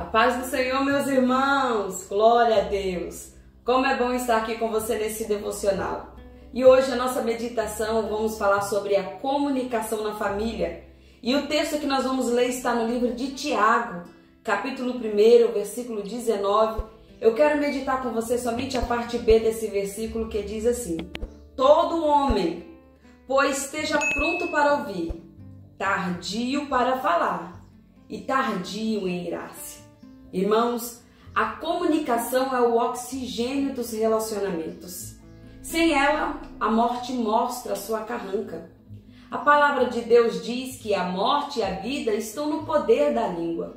A paz do Senhor, meus irmãos, glória a Deus. Como é bom estar aqui com você nesse devocional. E hoje a nossa meditação, vamos falar sobre a comunicação na família. E o texto que nós vamos ler está no livro de Tiago, capítulo 1, versículo 19. Eu quero meditar com você somente a parte B desse versículo que diz assim: todo homem, pois esteja pronto para ouvir, tardio para falar e tardio em irar-se. Irmãos, a comunicação é o oxigênio dos relacionamentos. Sem ela, a morte mostra sua carranca. A palavra de Deus diz que a morte e a vida estão no poder da língua.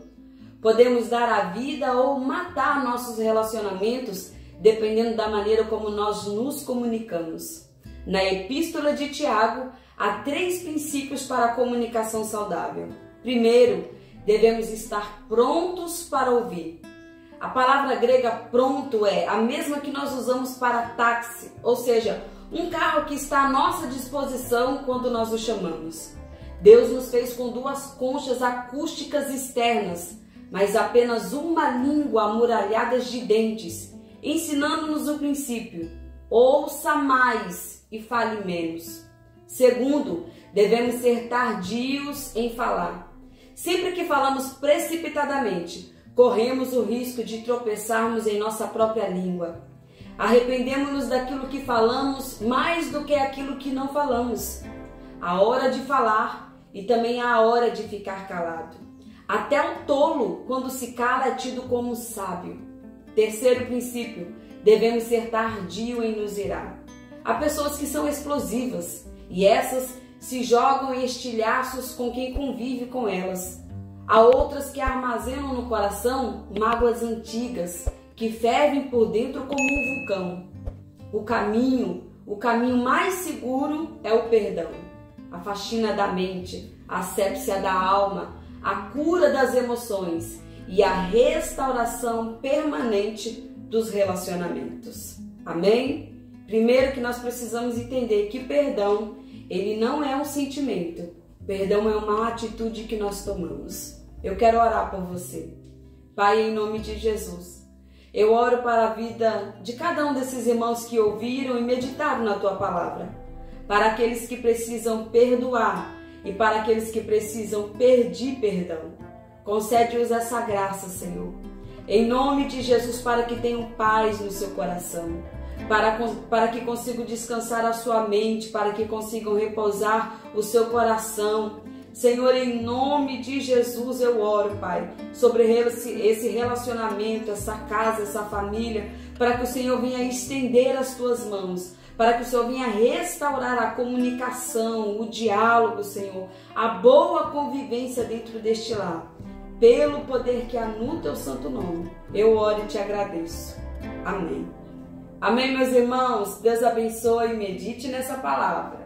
Podemos dar a vida ou matar nossos relacionamentos, dependendo da maneira como nós nos comunicamos. Na Epístola de Tiago, há 3 princípios para a comunicação saudável. Primeiro, devemos estar prontos para ouvir. A palavra grega pronto é a mesma que nós usamos para táxi, ou seja, um carro que está à nossa disposição quando nós o chamamos. Deus nos fez com 2 conchas acústicas externas, mas apenas uma língua amuralhada de dentes, ensinando-nos o princípio: ouça mais e fale menos. Segundo, devemos ser tardios em falar. Sempre que falamos precipitadamente, corremos o risco de tropeçarmos em nossa própria língua. Arrependemos-nos daquilo que falamos mais do que aquilo que não falamos. A hora de falar e também a hora de ficar calado. Até o tolo, quando se cala, é tido como sábio. Terceiro princípio, devemos ser tardio em nos irar. Há pessoas que são explosivas e essas se jogam em estilhaços com quem convive com elas. Há outras que armazenam no coração mágoas antigas, que fervem por dentro como um vulcão. O caminho mais seguro é o perdão. A faxina da mente, a assépsia da alma, a cura das emoções e a restauração permanente dos relacionamentos. Amém? Primeiro que nós precisamos entender que perdão, ele não é um sentimento. Perdão é uma atitude que nós tomamos. Eu quero orar por você. Pai, em nome de Jesus, eu oro para a vida de cada um desses irmãos que ouviram e meditaram na Tua Palavra. Para aqueles que precisam perdoar, e para aqueles que precisam pedir perdão, concede-os essa graça, Senhor. Em nome de Jesus, para que tenham paz no seu coração, para que consigam descansar a sua mente, para que consigam repousar o seu coração. Senhor, em nome de Jesus eu oro, Pai, sobre esse relacionamento, essa casa, essa família, para que o Senhor venha estender as Tuas mãos, para que o Senhor venha restaurar a comunicação, o diálogo, Senhor, a boa convivência dentro deste lar. Pelo poder que há no Teu santo nome, eu oro e Te agradeço. Amém. Amém, meus irmãos. Deus abençoe e medite nessa palavra.